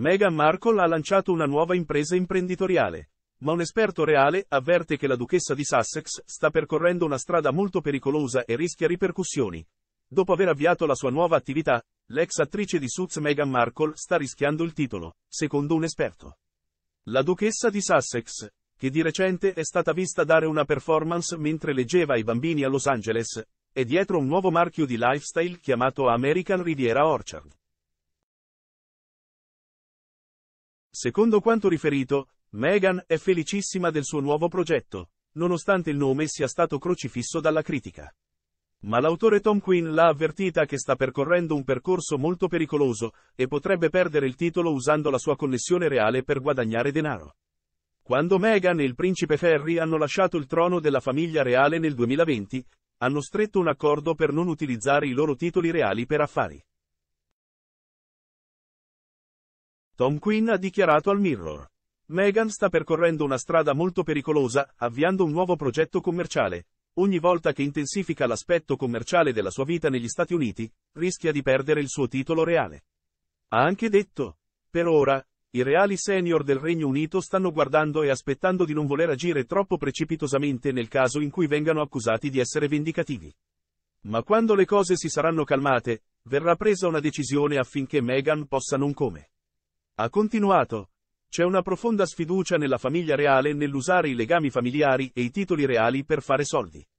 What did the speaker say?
Meghan Markle ha lanciato una nuova impresa imprenditoriale, ma un esperto reale avverte che la duchessa di Sussex sta percorrendo una strada molto pericolosa e rischia ripercussioni. Dopo aver avviato la sua nuova attività, l'ex attrice di Suits Meghan Markle sta rischiando il titolo, secondo un esperto. La duchessa di Sussex, che di recente è stata vista dare una performance mentre leggeva ai bambini a Los Angeles, è dietro un nuovo marchio di lifestyle chiamato American Riviera Orchard. Secondo quanto riferito, Meghan è felicissima del suo nuovo progetto, nonostante il nome sia stato crocifisso dalla critica. Ma l'autore Tom Quinn l'ha avvertita che sta percorrendo un percorso molto pericoloso e potrebbe perdere il titolo usando la sua connessione reale per guadagnare denaro. Quando Meghan e il principe Harry hanno lasciato il trono della famiglia reale nel 2020, hanno stretto un accordo per non utilizzare i loro titoli reali per affari. Tom Quinn ha dichiarato al Mirror: Meghan sta percorrendo una strada molto pericolosa, avviando un nuovo progetto commerciale. Ogni volta che intensifica l'aspetto commerciale della sua vita negli Stati Uniti, rischia di perdere il suo titolo reale. Ha anche detto: per ora, i reali senior del Regno Unito stanno guardando e aspettando di non voler agire troppo precipitosamente nel caso in cui vengano accusati di essere vendicativi. Ma quando le cose si saranno calmate, verrà presa una decisione affinché Meghan possa non come. Ha continuato: c'è una profonda sfiducia nella famiglia reale nell'usare i legami familiari e i titoli reali per fare soldi.